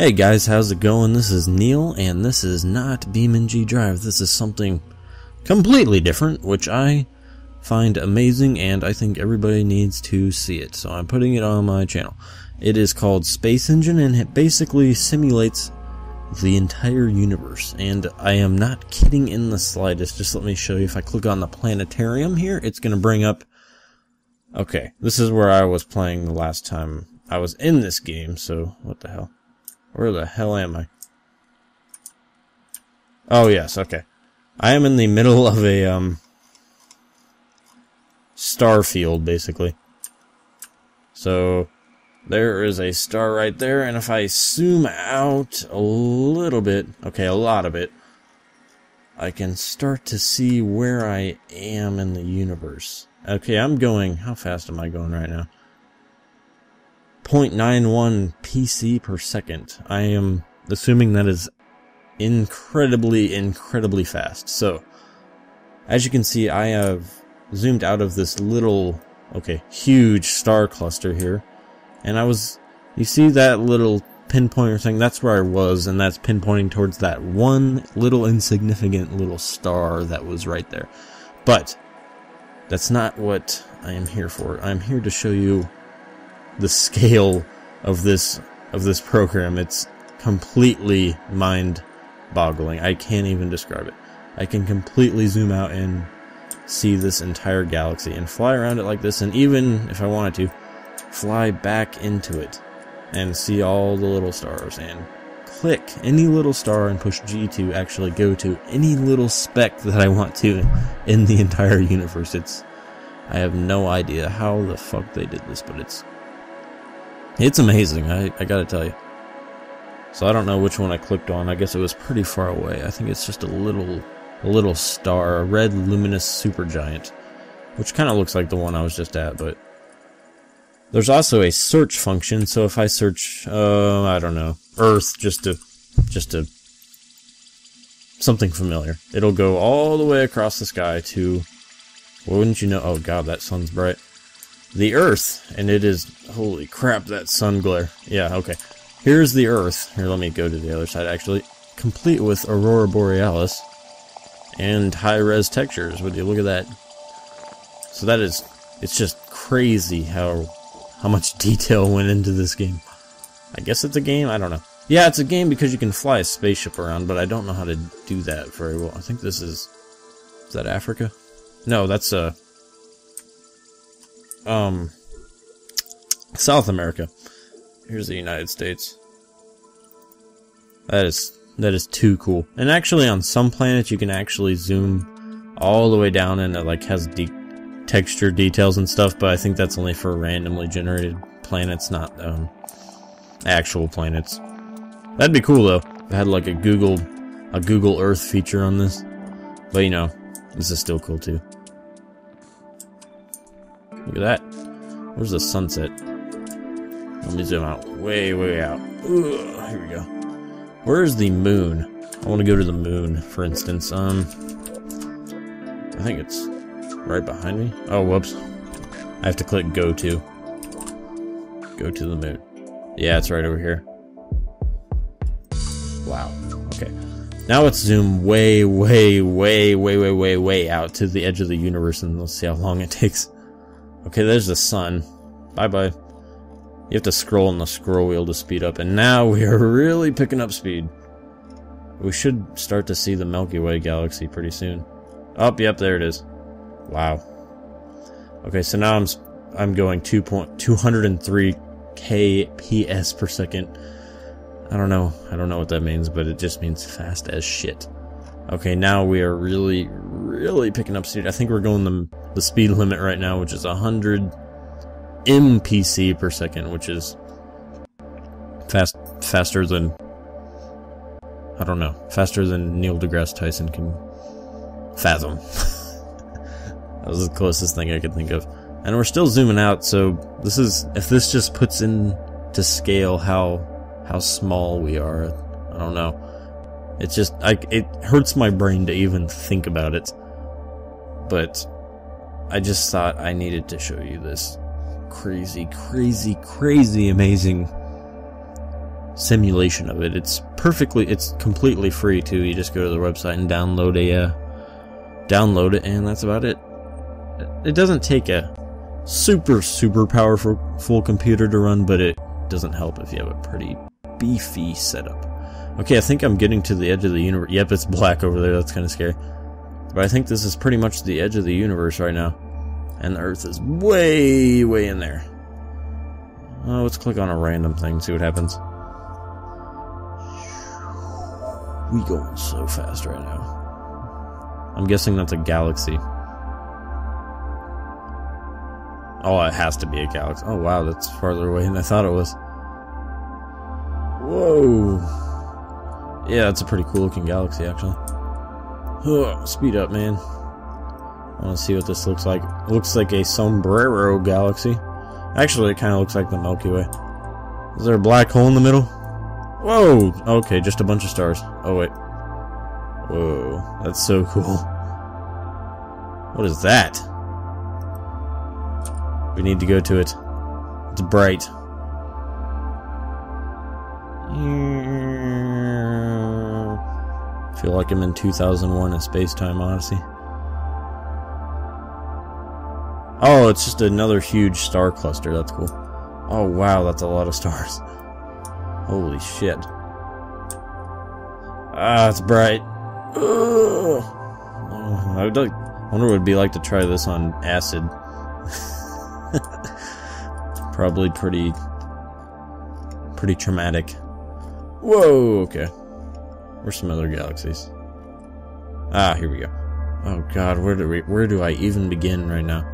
Hey guys, how's it going? This is Neil, and this is not BeamNG Drive. This is something completely different, which I find amazing, and I think everybody needs to see it. So I'm putting it on my channel. It is called Space Engine, and it basically simulates the entire universe. And I am not kidding in the slightest. Just let me show you. If I click on the planetarium here, it's going to bring up... Okay, this is where I was playing the last time I was in this game, so what the hell? Where the hell am I? Oh, yes, okay. I am in the middle of a, star field, basically. So, there is a star right there, and if I zoom out a little bit, okay, a lot of it, I can start to see where I am in the universe. Okay, I'm going, how fast am I going right now? 0.91 PC per second. I am assuming that is incredibly fast. So, as you can see, I have zoomed out of this little, okay, huge star cluster here. And I was, you see that little pinpointer thing? That's where I was, and that's pinpointing towards that one little insignificant little star that was right there. But, that's not what I am here for. I'm here to show you the scale of this program. It's completely mind-boggling. I can't even describe it. I can completely zoom out and see this entire galaxy and fly around it like this, and even if I wanted to, fly back into it and see all the little stars and click any little star and push G to actually go to any little speck that I want to in the entire universe. It's, I have no idea how the fuck they did this, but it's amazing, I gotta tell you. So I don't know which one I clicked on. I guess it was pretty far away. I think it's just a little star, a red luminous supergiant, which kind of looks like the one I was just at, but there's also a search function, so if I search, I don't know, Earth, just to something familiar, it'll go all the way across the sky to, well, wouldn't you know, oh god, that sun's bright. The Earth, and it is, holy crap, that sun glare. Yeah, okay. Here's the Earth. Here, let me go to the other side, actually. Complete with Aurora Borealis and high-res textures. Would you look at that? So that is, it's just crazy how much detail went into this game. I guess it's a game? I don't know. Yeah, it's a game because you can fly a spaceship around, but I don't know how to do that very well. I think this is that Africa? No, that's, South America. Here's the United States. That is too cool. And actually, on some planets, you can actually zoom all the way down, and it like has texture details and stuff. But I think that's only for randomly generated planets, not actual planets. That'd be cool though. I had like a Google Earth feature on this, but you know, this is still cool too. Look at that. Where's the sunset? Let me zoom out. Way, way out. Ugh, here we go. Where's the moon? I want to go to the moon, for instance. I think it's right behind me. Oh, whoops. I have to click go to. Go to the moon. Yeah, it's right over here. Wow. Okay. Now let's zoom way, way, way, way, way, way, way out to the edge of the universe, and let's see how long it takes. Okay, there's the sun. Bye-bye. You have to scroll on the scroll wheel to speed up, and now we are really picking up speed. We should start to see the Milky Way galaxy pretty soon. Oh, yep, there it is. Wow. Okay, so now I'm going 203 kps per second. I don't know what that means, but it just means fast as shit. Okay, now we are really picking up speed. I think we're going the speed limit right now, which is 100 MPC per second, which is faster than, I don't know, faster than Neil deGrasse Tyson can fathom. That was the closest thing I could think of. And we're still zooming out, so this is, if this just puts in to scale how small we are, I don't know. It's just, it hurts my brain to even think about it. But I just thought I needed to show you this crazy, amazing simulation of it. It's completely free too. You just go to the website and download it, and that's about it. It doesn't take a super powerful full computer to run, but it doesn't help if you have a pretty beefy setup. Okay, I think I'm getting to the edge of the universe. Yep, it's black over there. That's kind of scary. But I think this is pretty much the edge of the universe right now. And the Earth is way in there. Oh, let's click on a random thing and see what happens. We going so fast right now. I'm guessing that's a galaxy. Oh, it has to be a galaxy. Oh, wow, that's farther away than I thought it was. Whoa. Yeah, that's a pretty cool looking galaxy, actually. Ugh, speed up, man. I want to see what this looks like. It looks like a Sombrero galaxy. Actually, it kind of looks like the Milky Way. Is there a black hole in the middle? Whoa! Okay, just a bunch of stars. Oh, wait. Whoa, that's so cool. What is that? We need to go to it. It's bright. I feel like I'm in 2001, A Space Time Odyssey. Oh, it's just another huge star cluster. That's cool. Oh, wow, that's a lot of stars. Holy shit. Ah, it's bright. Ugh. I wonder what it would be like to try this on acid. Probably pretty traumatic. Whoa, okay. Where's some other galaxies? Ah, here we go. Oh god, where do I even begin right now?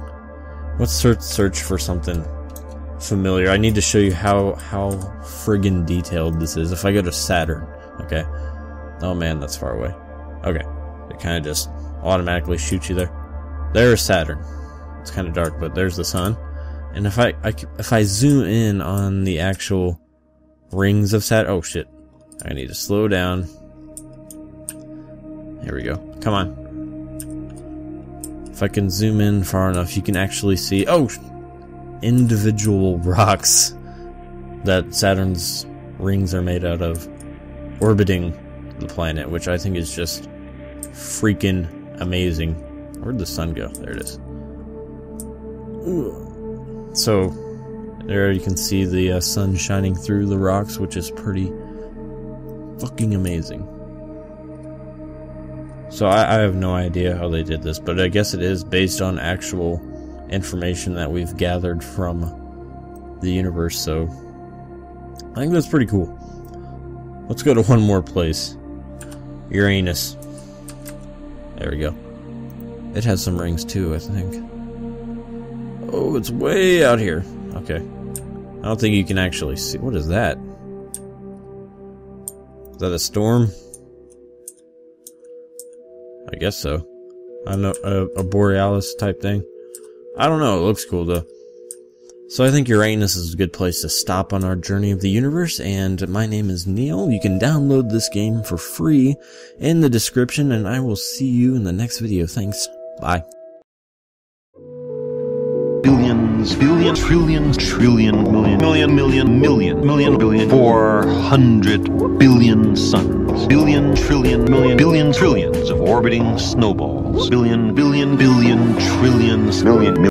Let's search for something familiar. I need to show you how friggin' detailed this is. If I go to Saturn, okay. Oh man, that's far away. Okay. It kinda just automatically shoots you there. There's Saturn. It's kinda dark, but there's the sun. And if I zoom in on the actual rings of Saturn, oh shit. I need to slow down. Here we go. Come on. If I can zoom in far enough, you can actually see, oh, individual rocks that Saturn's rings are made out of orbiting the planet, which I think is just freaking amazing. Where'd the sun go? There it is. Ooh. So, there you can see the sun shining through the rocks, which is pretty fucking amazing. So I have no idea how they did this, but I guess it is based on actual information that we've gathered from the universe, so I think that's pretty cool. Let's go to one more place. Uranus. There we go. It has some rings too, I think. Oh, it's way out here. Okay. I don't think you can actually see. What is that? Is that a storm? I guess so. I know a Borealis type thing. I don't know. It looks cool though. So I think Uranus is a good place to stop on our journey of the universe. And my name is Neil. You can download this game for free in the description, and I will see you in the next video. Thanks. Bye. Billion, trillion, trillion, million, million, million, million, million, billion, 400 billion suns, billion, trillion, million, billion, trillions of orbiting snowballs, billion, billion, billion, trillions, million, million.